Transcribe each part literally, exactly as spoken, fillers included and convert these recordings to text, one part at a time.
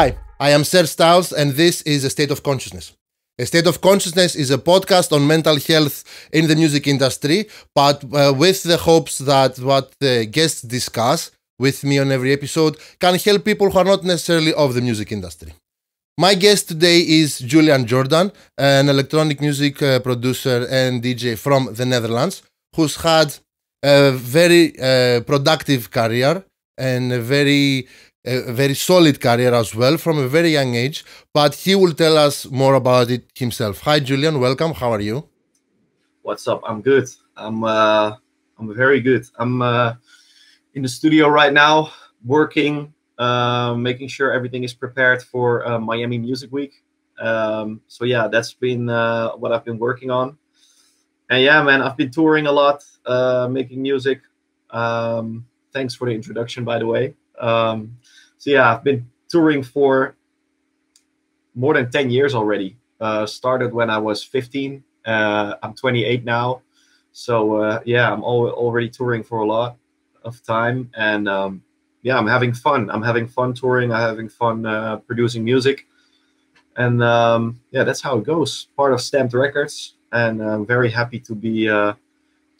Hi, I am Sir Styles, and this is A State of Consciousness. A State of Consciousness is a podcast on mental health in the music industry, but uh, with the hopes that what the guests discuss with me on every episode can help people who are not necessarily of the music industry. My guest today is Julian Jordan, an electronic music uh, producer and D J from the Netherlands, who's had a very uh, productive career and a very A very solid career as well from a very young age, but he will tell us more about it himself. Hi, Julian. Welcome. How are you? What's up? I'm good. I'm uh, I'm very good. I'm uh, in the studio right now, working, uh, making sure everything is prepared for uh, Miami Music Week. Um, so yeah, that's been uh, what I've been working on. And yeah, man, I've been touring a lot, uh, making music. Um, thanks for the introduction, by the way. Um, so yeah, I've been touring for more than ten years already. Uh, started when I was fifteen. Uh, I'm twenty-eight now. So uh, yeah, I'm al already touring for a lot of time. And um, yeah, I'm having fun. I'm having fun touring. I'm having fun uh, producing music. And um, yeah, that's how it goes. Part of Stamped Records. And I'm very happy to be uh,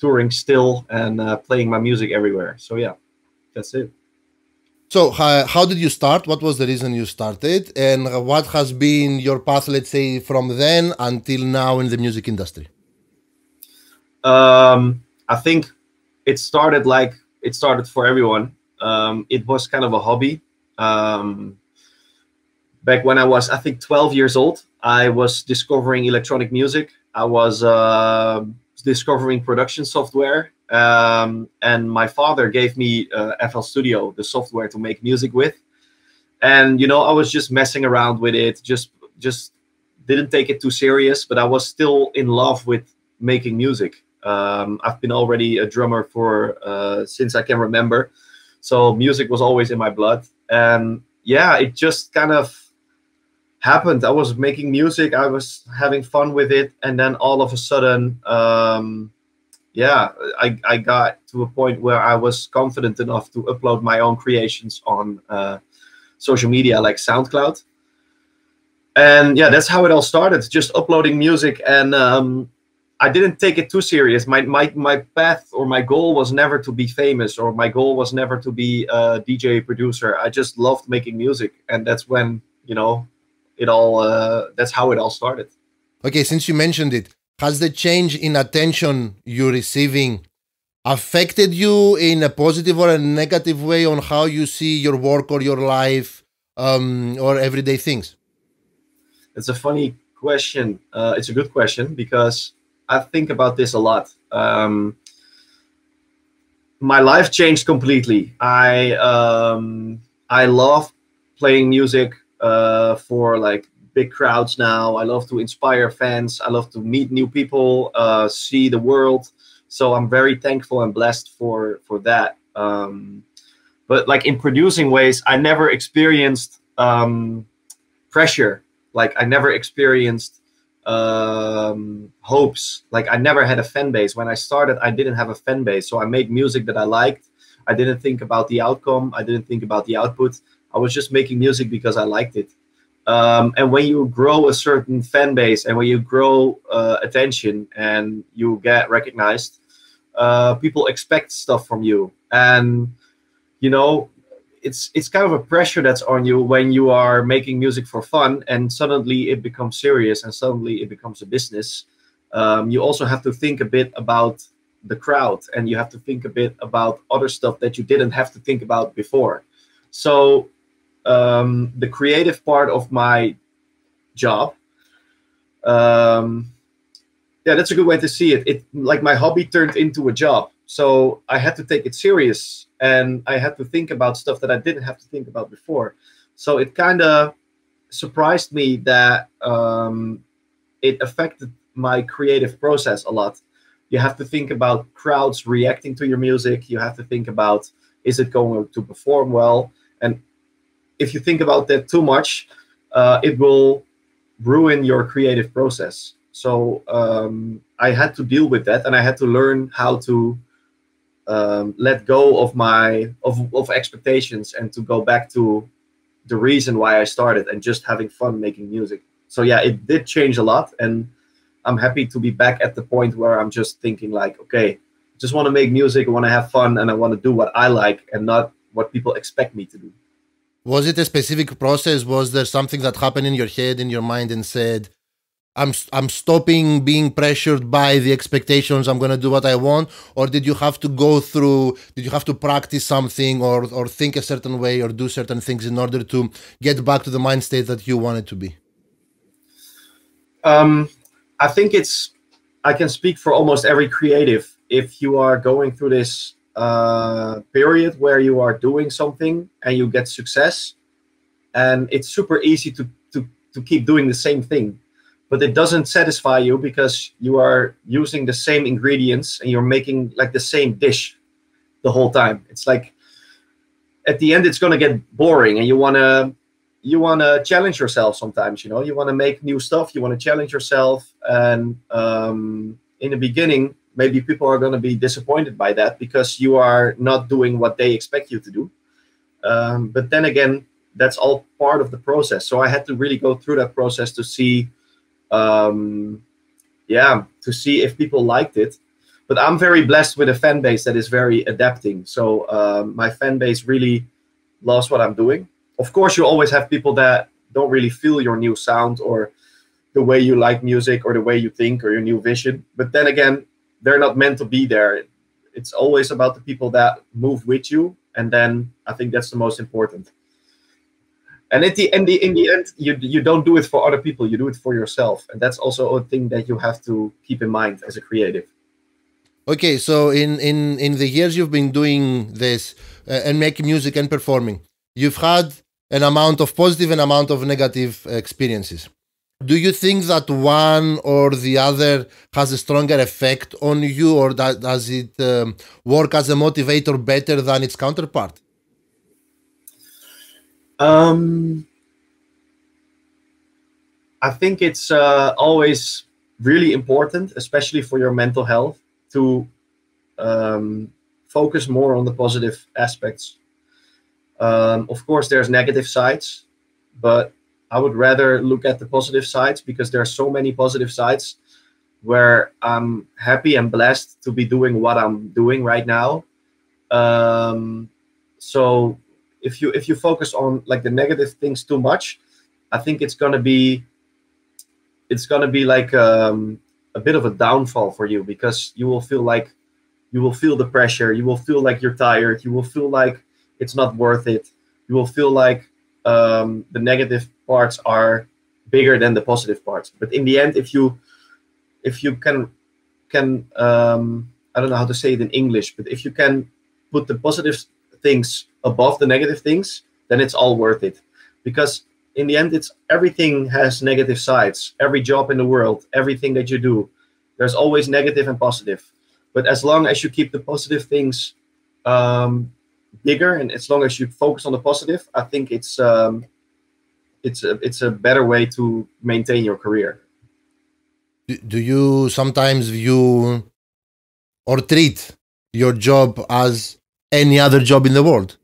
touring still and uh, playing my music everywhere. So yeah, that's it. So uh, how did you start? What was the reason you started? And what has been your path, let's say, from then until now in the music industry? Um, I think it started like it started for everyone. Um, it was kind of a hobby. Um, back when I was, I think, twelve years old, I was discovering electronic music. I was uh, discovering production software. Um, and my father gave me uh, F L Studio, the software to make music with. And, you know, I was just messing around with it, just just didn't take it too serious, but I was still in love with making music. Um, I've been already a drummer for uh, since I can remember. So music was always in my blood. And yeah, it just kind of happened. I was making music. I was having fun with it. And then all of a sudden, um, yeah, I, I got to a point where I was confident enough to upload my own creations on uh, social media like SoundCloud. And yeah, that's how it all started, just uploading music. And um, I didn't take it too serious. My, my, my path or my goal was never to be famous, or my goal was never to be a D J producer. I just loved making music. And that's when, you know, it all, uh, that's how it all started. Okay, since you mentioned it, has the change in attention you're receiving affected you in a positive or a negative way on how you see your work or your life um, or everyday things? It's a funny question. Uh, it's a good question, because I think about this a lot. Um, my life changed completely. I, um, I love playing music uh, for like big crowds now. I love to inspire fans. I love to meet new people, uh, see the world. So I'm very thankful and blessed for, for that. Um, but like in producing ways, I never experienced um, pressure. Like I never experienced um, hopes. Like I never had a fan base. When I started, I didn't have a fan base. So I made music that I liked. I didn't think about the outcome. I didn't think about the output. I was just making music because I liked it. Um, and when you grow a certain fan base and when you grow uh, attention and you get recognized, uh, people expect stuff from you. And, you know, it's it's kind of a pressure that's on you when you are making music for fun and suddenly it becomes serious and suddenly it becomes a business. Um, you also have to think a bit about the crowd, and you have to think a bit about other stuff that you didn't have to think about before. So Um, the creative part of my job, um, yeah, that's a good way to see it. It like my hobby turned into a job, so I had to take it serious, and I had to think about stuff that I didn't have to think about before. So it kind of surprised me that um, it affected my creative process a lot. You have to think about crowds reacting to your music. You have to think about, is it going to perform well? And if you think about that too much, uh, it will ruin your creative process. So um, I had to deal with that, and I had to learn how to um, let go of my of, of expectations and to go back to the reason why I started and just having fun making music. So yeah, it did change a lot, and I'm happy to be back at the point where I'm just thinking like, okay, just want to make music, I want to have fun, and I want to do what I like and not what people expect me to do. Was it a specific process? Was there something that happened in your head, in your mind, and said, I'm I'm stopping being pressured by the expectations, I'm going to do what I want? Or did you have to go through, did you have to practice something or, or think a certain way or do certain things in order to get back to the mind state that you wanted to be? Um, I think it's, I can speak for almost every creative. If you are going through this uh, period where you are doing something and you get success, and it's super easy to, to, to keep doing the same thing, but it doesn't satisfy you because you are using the same ingredients and you're making like the same dish the whole time. It's like, at the end, it's going to get boring, and you want to, you want to challenge yourself sometimes, you know, you want to make new stuff, you want to challenge yourself. And um, in the beginning, maybe people are going to be disappointed by that because you are not doing what they expect you to do. Um, but then again, that's all part of the process. So I had to really go through that process to see Um, yeah, to see if people liked it. But I'm very blessed with a fan base that is very adapting. So uh, my fan base really loves what I'm doing. Of course, you always have people that don't really feel your new sound or the way you like music or the way you think or your new vision. But then again, they're not meant to be there. It's always about the people that move with you. And then I think that's the most important. And at the, in, the, in the end, you, you don't do it for other people, you do it for yourself. And that's also a thing that you have to keep in mind as a creative. Okay, so in, in, in the years you've been doing this uh, and making music and performing, you've had an amount of positive and amount of negative experiences. Do you think that one or the other has a stronger effect on you, or that, does it um, work as a motivator better than its counterpart? Um, I think it's uh, always really important, especially for your mental health, to um, focus more on the positive aspects. Um, of course, there's negative sides, but I would rather look at the positive sides because there are so many positive sides where I'm happy and blessed to be doing what I'm doing right now. Um, so... If you if you focus on like the negative things too much, I think it's gonna be it's gonna be like um, a bit of a downfall for you, because you will feel like you will feel the pressure, you will feel like you're tired, you will feel like it's not worth it, you will feel like um, the negative parts are bigger than the positive parts. But in the end, if you if you can can um, I don't know how to say it in English, but if you can put the positive things above the negative things, then it's all worth it. Because in the end, it's everything has negative sides. Every job in the world, everything that you do, there's always negative and positive. But as long as you keep the positive things um, bigger, and as long as you focus on the positive, I think it's um, it's a, it's a better way to maintain your career. Do, do you sometimes view or treat your job as any other job in the world?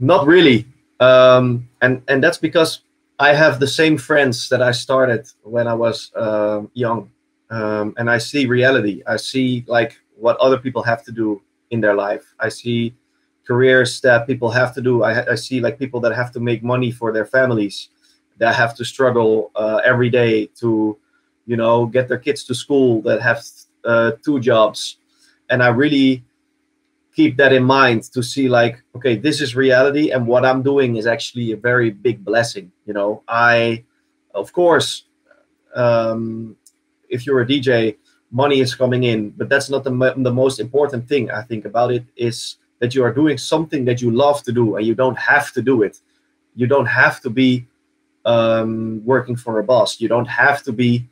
Not really. Um, and, and that's because I have the same friends that I started when I was uh, young. Um, and I see reality. I see like what other people have to do in their life. I see careers that people have to do. I, I see like people that have to make money for their families, that have to struggle uh, every day to, you know, get their kids to school, that have uh, two jobs. And I really keep that in mind to see like, okay, this is reality, and what I'm doing is actually a very big blessing. You know, I, of course, um, if you're a D J, money is coming in, but that's not the, the most important thing I think about it, is that you are doing something that you love to do, and you don't have to do it. You don't have to be um, working for a boss. You don't have to be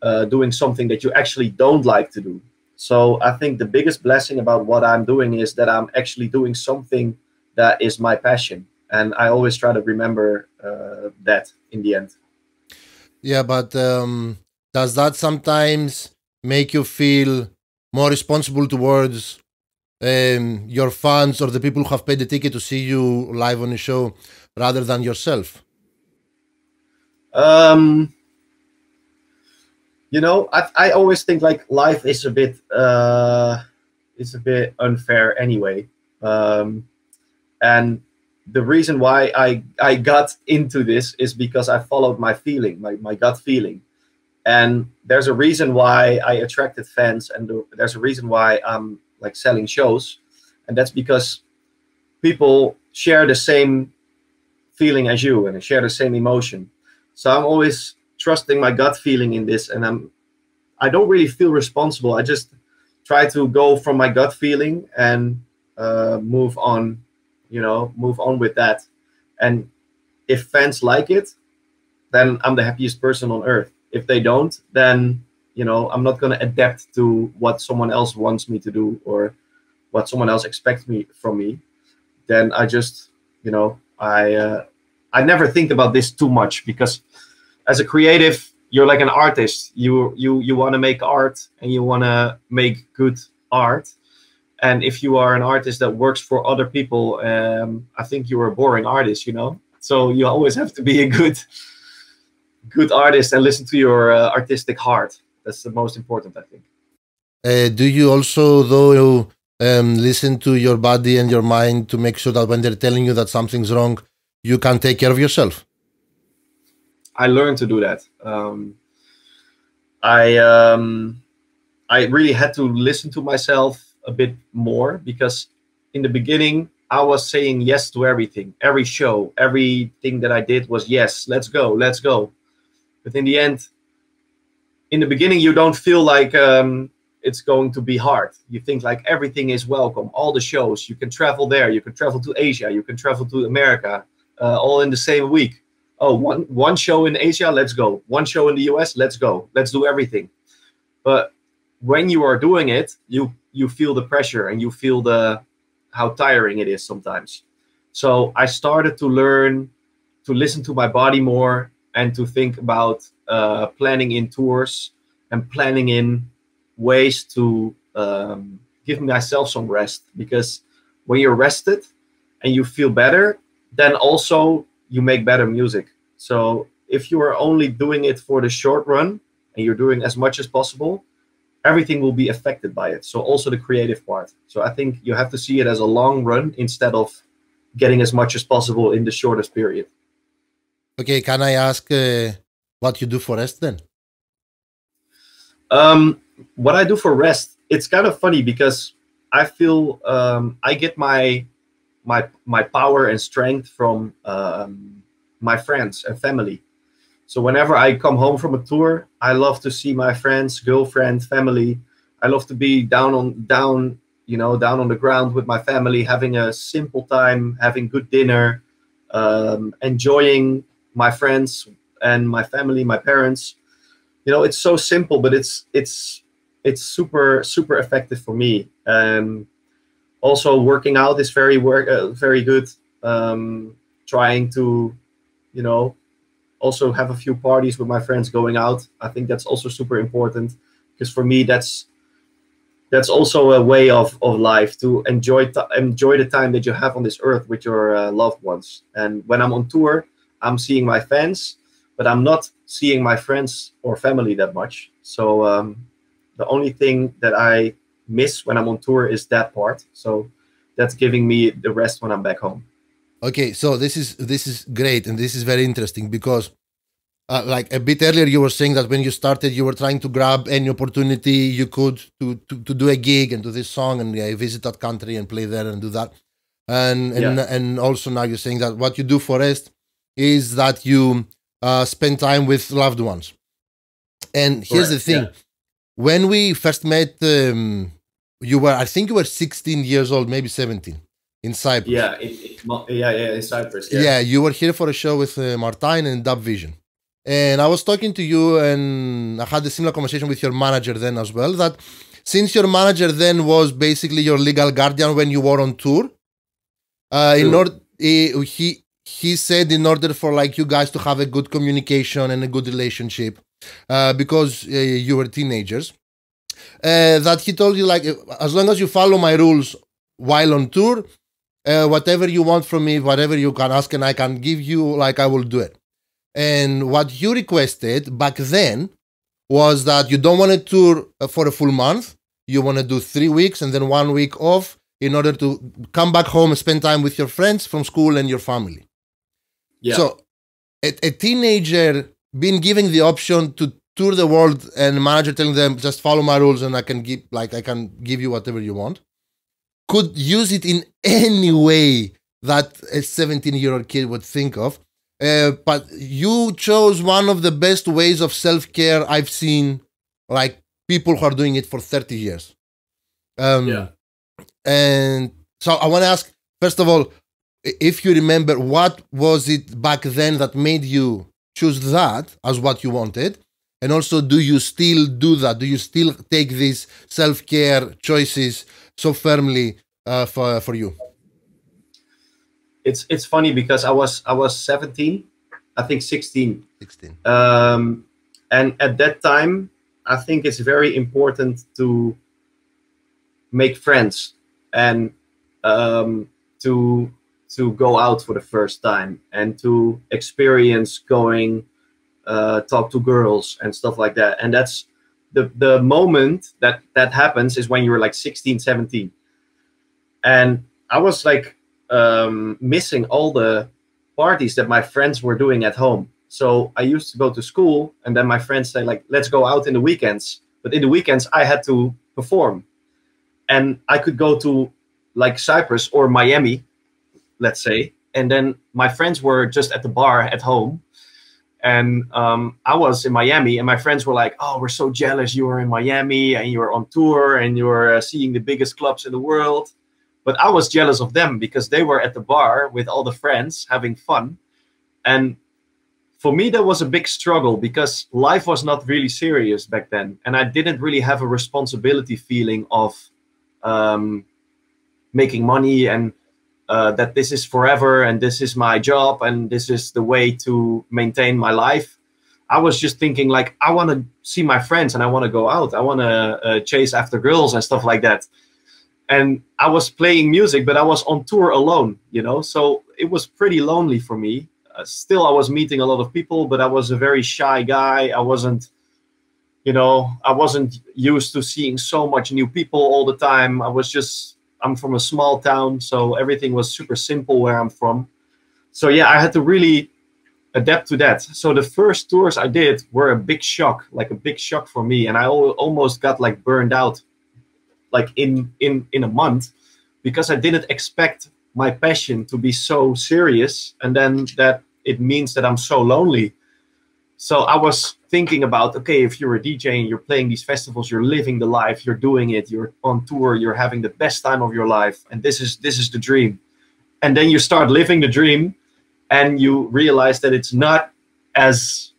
uh, doing something that you actually don't like to do. So I think the biggest blessing about what I'm doing is that I'm actually doing something that is my passion. And I always try to remember uh, that in the end. Yeah, but um, does that sometimes make you feel more responsible towards um, your fans or the people who have paid the ticket to see you live on a show rather than yourself? Um, you know, I, I always think like life is a bit, uh, it's a bit unfair anyway. Um, and the reason why I, I got into this is because I followed my feeling, my, my gut feeling. And there's a reason why I attracted fans, and there's a reason why I'm like selling shows. And that's because people share the same feeling as you and they share the same emotion. So I'm always trusting my gut feeling in this, and I'm, I don't really feel responsible. I just try to go from my gut feeling and uh, move on, you know, move on with that. And if fans like it, then I'm the happiest person on earth. If they don't, then, you know, I'm not going to adapt to what someone else wants me to do or what someone else expects me from me. Then I just, you know, I, uh, I never think about this too much, because as a creative, you're like an artist. You, you, you want to make art and you want to make good art. And if you are an artist that works for other people, um, I think you are a boring artist, you know? So you always have to be a good good artist and listen to your uh, artistic heart. That's the most important, I think. Uh, do you also, though, um, listen to your body and your mind to make sure that when they're telling you that something's wrong, you can take care of yourself? I learned to do that. Um, I, um, I really had to listen to myself a bit more, because in the beginning, I was saying yes to everything. Every show, everything that I did was yes, let's go, let's go. But in the end, in the beginning, you don't feel like um, it's going to be hard. You think like everything is welcome, all the shows. You can travel there, you can travel to Asia, you can travel to America, uh, all in the same week. Oh, one, one show in Asia, let's go. One show in the U S, let's go. Let's do everything. But when you are doing it, you, you feel the pressure and you feel the how tiring it is sometimes. So I started to learn to listen to my body more, and to think about uh, planning in tours and planning in ways to um, give myself some rest. Because when you're rested and you feel better, then also you make better music. So if you are only doing it for the short run and you're doing as much as possible, everything will be affected by it. So also the creative part. So I think you have to see it as a long run instead of getting as much as possible in the shortest period. Okay, can I ask uh, what you do for rest then? Um, what I do for rest, it's kind of funny, because I feel um, I get my my my power and strength from um, my friends and family. So whenever I come home from a tour, I love to see my friends, girlfriend, family. I love to be down on down, you know, down on the ground with my family, having a simple time, having good dinner, um, enjoying my friends and my family, my parents. You know, it's so simple, but it's it's it's super super effective for me. Um, also, working out is very work uh, very good. Um, trying to, you know, also have a few parties with my friends, going out. I think that's also super important, because for me that's that's also a way of of life, to enjoy enjoy the time that you have on this earth with your uh, loved ones. And when I'm on tour, I'm seeing my fans, but I'm not seeing my friends or family that much. So um, the only thing that I miss when I'm on tour is that part. So that's giving me the rest when I'm back home. Okay, so this is this is great, and this is very interesting, because uh, like a bit earlier you were saying that when you started, you were trying to grab any opportunity you could to to, to do a gig and do this song and yeah, visit that country and play there and do that. And and, yeah. and also now you're saying that what you do for rest is that you uh, spend time with loved ones. And here's right, the thing. Yeah. When we first met, um, you were, I think you were sixteen years old, maybe seventeen, in Cyprus. Yeah, it, it, yeah, yeah, in Cyprus. Yeah. Yeah, you were here for a show with uh, Martijn and Dub Vision. And I was talking to you, and I had a similar conversation with your manager then as well, that since your manager then was basically your legal guardian when you were on tour, uh, in order, he, he He said in order for like you guys to have a good communication and a good relationship, uh, because uh, you were teenagers, uh, that he told you like, as long as you follow my rules while on tour, uh, whatever you want from me, whatever you can ask and I can give you, like, I will do it. And what you requested back then was that you don't want to tour for a full month. You want to do three weeks and then one week off in order to come back home and spend time with your friends from school and your family. Yeah. So a, a teenager being given the option to tour the world and manager telling them, just follow my rules and I can give, like, I can give you whatever you want, could use it in any way that a seventeen-year-old kid would think of. Uh, but you chose one of the best ways of self-care I've seen, like people who are doing it for thirty years. Um, yeah. And so I want to ask, first of all, if you remember, what was it back then that made you choose that as what you wanted? And also, do you still do that? Do you still take these self-care choices so firmly uh, for, for you? It's it's funny because I was I was seventeen, I think sixteen. Sixteen. Um, and at that time, I think it's very important to make friends and um, to to go out for the first time and to experience going, uh, talk to girls and stuff like that. And that's the the moment that that happens is when you're like sixteen, seventeen. And I was like, um missing all the parties that my friends were doing at home. So I used to go to school and then my friends say, like, let's go out in the weekends, but in the weekends I had to perform and I could go to like Cyprus or Miami, let's say, and then my friends were just at the bar at home, and um I was in Miami and my friends were like, oh, we're so jealous, you are in Miami and you're on tour and you're uh, seeing the biggest clubs in the world. But I was jealous of them because they were at the bar with all the friends having fun. And for me, that was a big struggle because life was not really serious back then. And I didn't really have a responsibility feeling of um, making money and uh, that this is forever and this is my job and this is the way to maintain my life. I was just thinking, like, I want to see my friends and I want to go out. I want to uh, chase after girls and stuff like that. And I was playing music, but I was on tour alone, you know, so it was pretty lonely for me. Uh, still, I was meeting a lot of people, but I was a very shy guy. I wasn't, you know, I wasn't used to seeing so much new people all the time. I was just, I'm from a small town, so everything was super simple where I'm from. So yeah, I had to really adapt to that. So the first tours I did were a big shock, like a big shock for me. And I al almost got like burned out, like in, in, in a month, because I didn't expect my passion to be so serious. And then that it means that I'm so lonely. So I was thinking about, okay, if you're a D J and you're playing these festivals, you're living the life, you're doing it, you're on tour, you're having the best time of your life. And this is, this is the dream. And then you start living the dream and you realize that it's not as,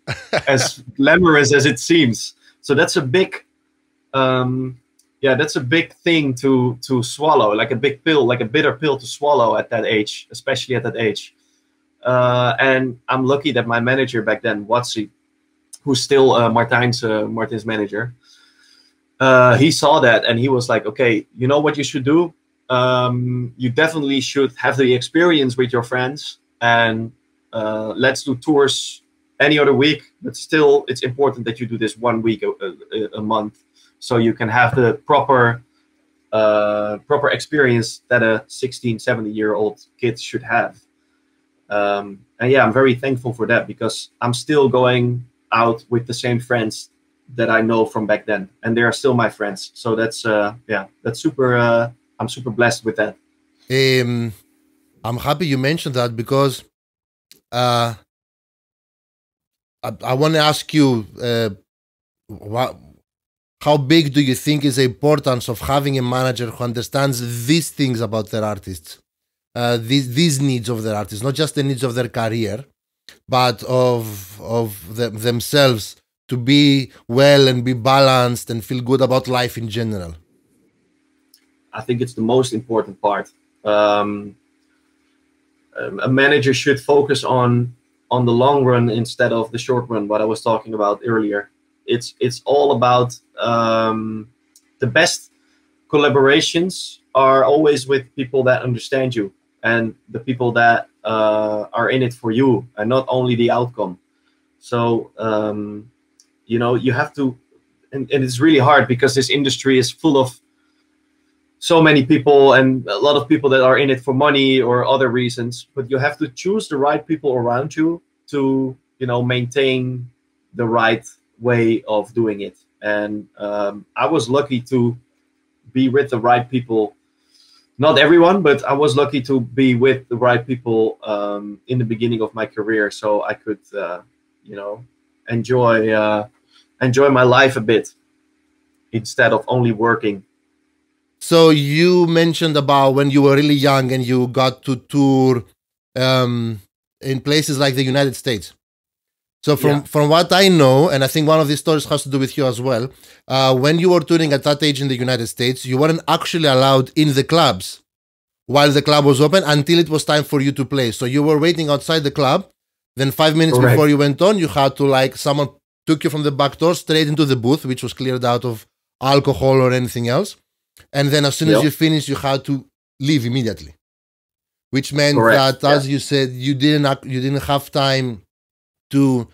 as glamorous as it seems. So that's a big, um, yeah, that's a big thing to to swallow, like a big pill, like a bitter pill to swallow at that age, especially at that age. Uh, and I'm lucky that my manager back then, Watsi, who's still uh, Martijn's uh, Martijn's manager, uh, he saw that and he was like, okay, you know what you should do? Um, you definitely should have the experience with your friends and uh, let's do tours any other week. But still, it's important that you do this one week a, a, a month. So you can have the proper uh, proper experience that a sixteen, seventeen-year-old kid should have. Um, and yeah, I'm very thankful for that because I'm still going out with the same friends that I know from back then. And they are still my friends. So that's, uh, yeah, that's super, uh, I'm super blessed with that. Um, I'm happy you mentioned that because uh, I, I want to ask you uh, what, how big do you think is the importance of having a manager who understands these things about their artists, uh, these, these needs of their artists, not just the needs of their career, but of, of the, themselves, to be well and be balanced and feel good about life in general? I think it's the most important part. Um, a manager should focus on, on the long run instead of the short run, what I was talking about earlier. It's it's all about um, the best collaborations are always with people that understand you and the people that uh, are in it for you and not only the outcome. So, um, you know, you have to, and, and it's really hard because this industry is full of so many people and a lot of people that are in it for money or other reasons, but you have to choose the right people around you to, you know, maintain the right way of doing it. And um, I was lucky to be with the right people. Not everyone, but I was lucky to be with the right people um, in the beginning of my career, so I could, uh, you know, enjoy uh, enjoy my life a bit instead of only working. So you mentioned about when you were really young and you got to tour um, in places like the United States. So from, yeah. from what I know, and I think one of these stories has to do with you as well, uh, when you were touring at that age in the United States, you weren't actually allowed in the clubs while the club was open until it was time for you to play. So you were waiting outside the club, then five minutes Correct. Before you went on, you had to, like, someone took you from the back door straight into the booth, which was cleared out of alcohol or anything else. And then as soon yep. as you finished, you had to leave immediately, which meant Correct. That, as yeah. you said, you didn't, you didn't have time to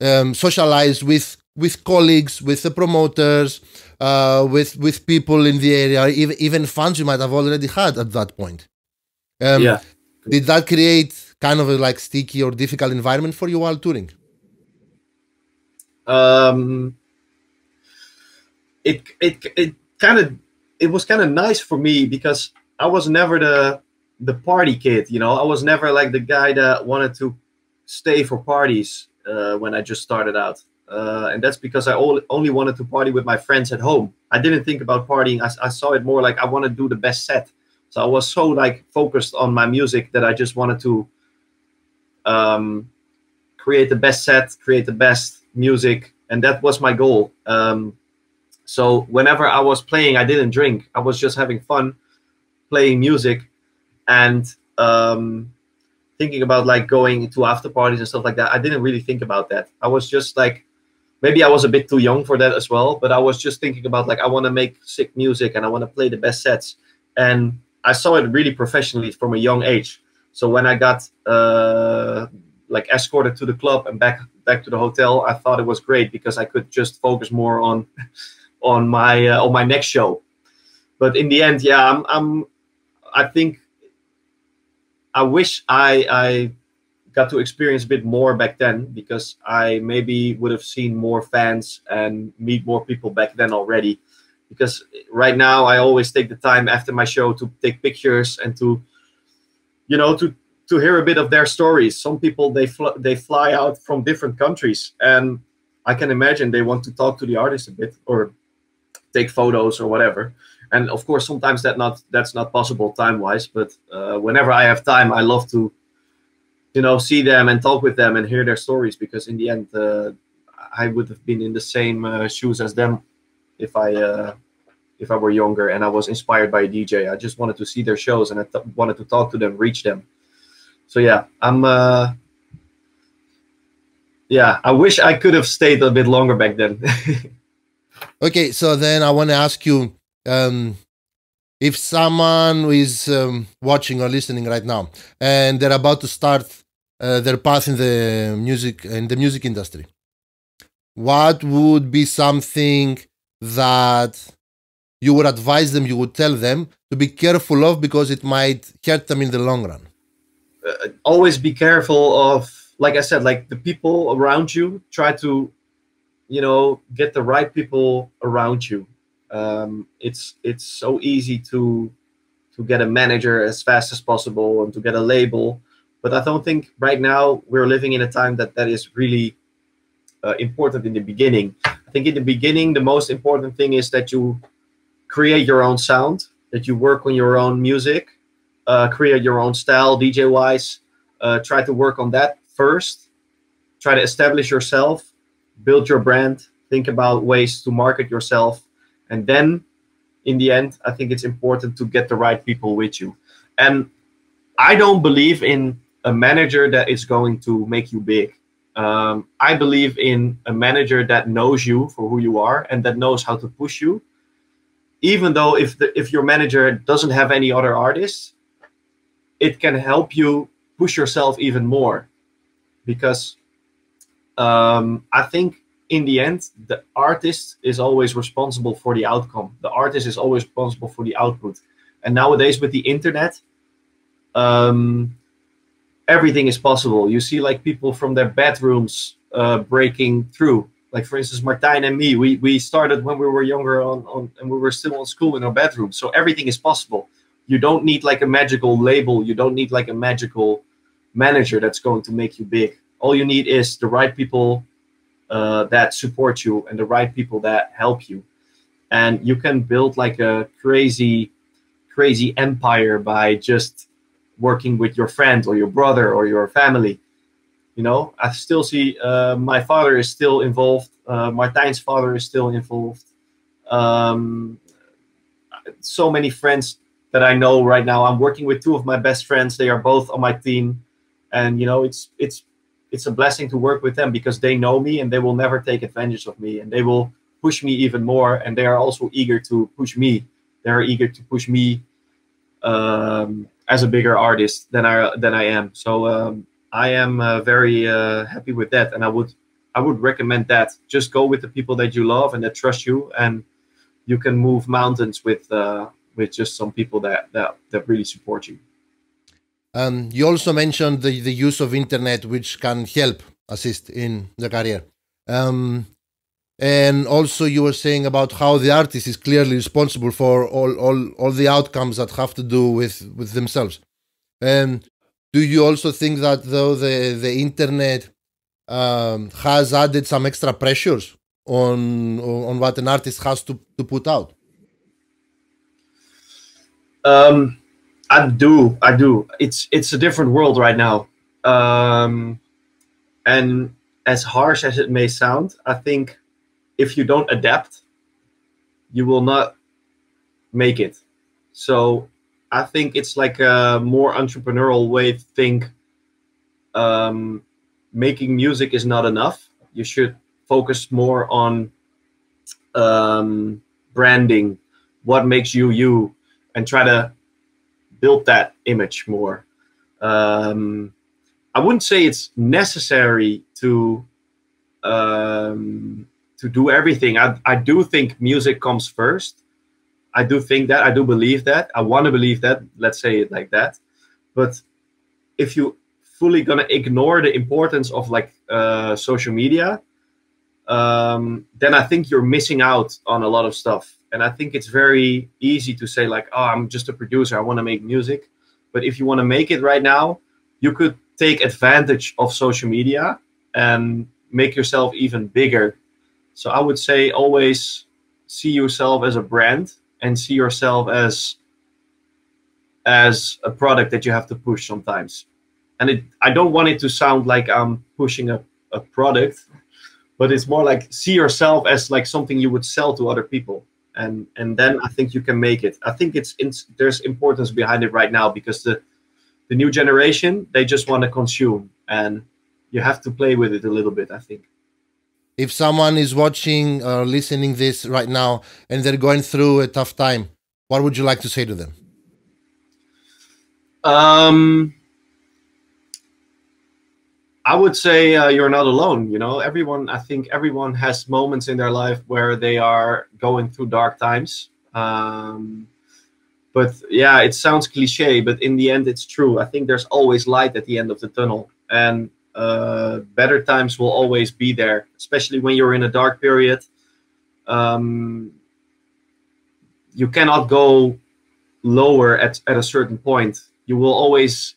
um, socialize with with colleagues, with the promoters, uh, with with people in the area, even even fans you might have already had at that point. Um, yeah. Did that create kind of a like sticky or difficult environment for you while touring? Um, it it it kind of it was kind of nice for me because I was never the the party kid, you know. I was never like the guy that wanted to stay for parties uh, when I just started out. Uh, and that's because I only wanted to party with my friends at home. I didn't think about partying. I, I saw it more like I want to do the best set. So I was so like focused on my music that I just wanted to um, create the best set, create the best music. And that was my goal. Um, so whenever I was playing, I didn't drink. I was just having fun playing music and um, thinking about like going to after parties and stuff like that. I didn't really think about that. I was just like, maybe I was a bit too young for that as well, but I was just thinking about like, I want to make sick music and I want to play the best sets. And I saw it really professionally from a young age. So when I got uh, like escorted to the club and back back to the hotel, I thought it was great because I could just focus more on on my uh, on my next show. But in the end, yeah, I'm, I'm I think I wish I, I got to experience a bit more back then because I maybe would have seen more fans and meet more people back then already. Because right now I always take the time after my show to take pictures and to, you know, to, to hear a bit of their stories. Some people, they, fl they fly out from different countries and I can imagine they want to talk to the artist a bit or take photos or whatever. And of course, sometimes that not that's not possible time-wise. But uh, whenever I have time, I love to, you know, see them and talk with them and hear their stories. Because in the end, uh, I would have been in the same uh, shoes as them if I uh, if I were younger and I was inspired by a D J. I just wanted to see their shows and I th wanted to talk to them, reach them. So yeah, I'm. Uh, yeah, I wish I could have stayed a bit longer back then. Okay, so then I want to ask you. Um, if someone who is um, watching or listening right now and they're about to start uh, their path in the music in the music industry, what would be something that you would advise them, you would tell them to be careful of because it might hurt them in the long run? Uh, always be careful of, like I said, like the people around you. Try to, you know, get the right people around you. Um, it's it's so easy to to get a manager as fast as possible and to get a label, but I don't think right now we're living in a time that that is really uh, important. In the beginning, I think in the beginning the most important thing is that you create your own sound, that you work on your own music, uh, create your own style D J wise. Uh, try to work on that first. Try to establish yourself, build your brand, think about ways to market yourself. And then, in the end, I think it's important to get the right people with you. And I don't believe in a manager that is going to make you big. Um, I believe in a manager that knows you for who you are and that knows how to push you even though if the, if your manager doesn't have any other artists, it can help you push yourself even more, because um, I think in the end, the artist is always responsible for the outcome. The artist is always responsible for the output. And nowadays with the internet, um, everything is possible. You see, like, people from their bedrooms uh, breaking through. Like, for instance, Martijn and me, we, we started when we were younger on, on and we were still on school in our bedroom. So everything is possible. You don't need like a magical label. You don't need like a magical manager that's going to make you big. All you need is the right people uh, that support you and the right people that help you. And you can build like a crazy, crazy empire by just working with your friend or your brother or your family. You know, I still see uh, my father is still involved. Uh, Martijn's father is still involved. Um, so many friends that I know right now. I'm working with two of my best friends. They are both on my team, and you know, it's it's it's a blessing to work with them because they know me and they will never take advantage of me, and they will push me even more. And they are also eager to push me. They are eager to push me um, as a bigger artist than I than I am. So. Um, I am uh, very uh, happy with that, and I would I would recommend that. Just go with the people that you love and that trust you, and you can move mountains with uh, with just some people that that that really support you. Um, you also mentioned the the use of internet, which can help assist in the career, um, and also you were saying about how the artist is clearly responsible for all all all the outcomes that have to do with with themselves, and. Do you also think that, though, the, the internet um, has added some extra pressures on on what an artist has to, to put out? Um, I do, I do. It's it's a different world right now. Um, and as harsh as it may sound, I think if you don't adapt, you will not make it. So... I think it's like a more entrepreneurial way to think. Um, making music is not enough. You should focus more on um, branding, what makes you you, and try to build that image more. Um, I wouldn't say it's necessary to um, to do everything. I, I do think music comes first. I do think that, I do believe that, I want to believe that, let's say it like that. But if you fully gonna ignore the importance of like uh, social media, um, then I think you're missing out on a lot of stuff. And I think it's very easy to say like, oh, I'm just a producer, I want to make music. But if you want to make it right now, you could take advantage of social media and make yourself even bigger. So I would say always see yourself as a brand. And see yourself as as a product that you have to push sometimes. And it, I don't want it to sound like I'm pushing a, a product, but it's more like see yourself as like something you would sell to other people. And and then I think you can make it. I think it's, it's there's importance behind it right now because the the new generation, they just want to consume, and you have to play with it a little bit, I think. If someone is watching or listening this right now and they're going through a tough time, what would you like to say to them? Um, I would say uh, you're not alone. You know, everyone, I think everyone has moments in their life where they are going through dark times. Um, but yeah, it sounds cliche, but in the end, it's true. I think there's always light at the end of the tunnel. And Uh, better times will always be there, especially when you're in a dark period. Um, you cannot go lower at, at a certain point. You will always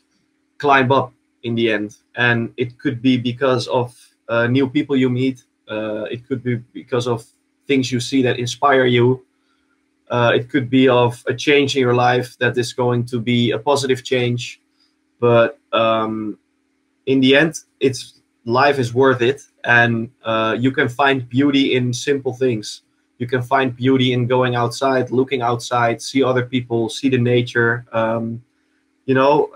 climb up in the end. And it could be because of uh, new people you meet. Uh, it could be because of things you see that inspire you. Uh, it could be of a change in your life that is going to be a positive change. But um, in the end, it's life is worth it, and uh, you can find beauty in simple things. You can find beauty in going outside, looking outside, see other people, see the nature. Um, you know,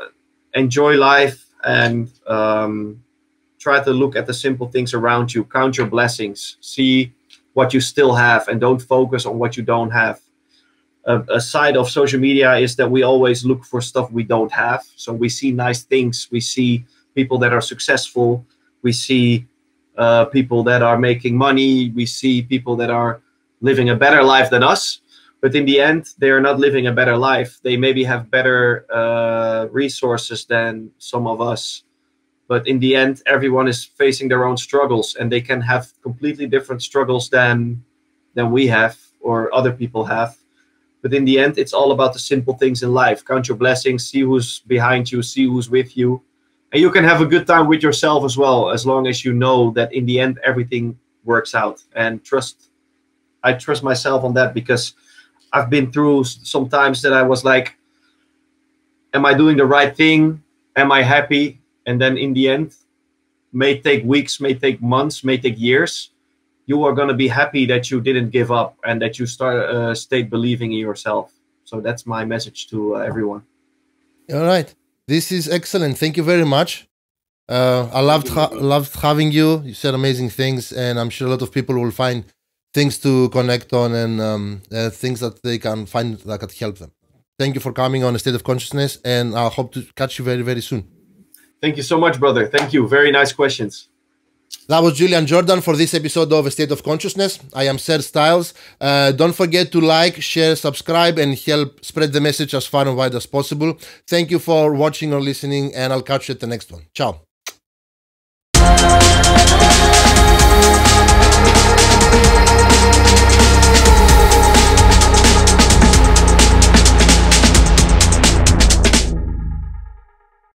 enjoy life and um, try to look at the simple things around you. Count your blessings. See what you still have, and don't focus on what you don't have. a, a side of social media is that we always look for stuff we don't have. So we see nice things, we see people that are successful, we see uh, people that are making money, we see people that are living a better life than us. But in the end, they are not living a better life. They maybe have better uh, resources than some of us. But in the end, everyone is facing their own struggles, and they can have completely different struggles than than we have or other people have. But in the end, it's all about the simple things in life. Count your blessings, see who's behind you, see who's with you. And you can have a good time with yourself as well, as long as you know that in the end, everything works out. And trust, I trust myself on that, because I've been through some times that I was like, am I doing the right thing? Am I happy? And then in the end, may take weeks, may take months, may take years. You are going to be happy that you didn't give up and that you start, uh, stayed believing in yourself. So that's my message to uh, everyone. All right. This is excellent. Thank you very much. Uh, I loved, ha loved having you. You said amazing things, and I'm sure a lot of people will find things to connect on, and um, uh, things that they can find that could help them. Thank you for coming on A State of Consciousness, and I hope to catch you very, very soon. Thank you so much, brother. Thank you. Very nice questions. That was Julian Jordan for this episode of A State of Consciousness. I am Sir Styles. Uh, don't forget to like, share, subscribe, and help spread the message as far and wide as possible. Thank you for watching or listening, and I'll catch you at the next one. Ciao.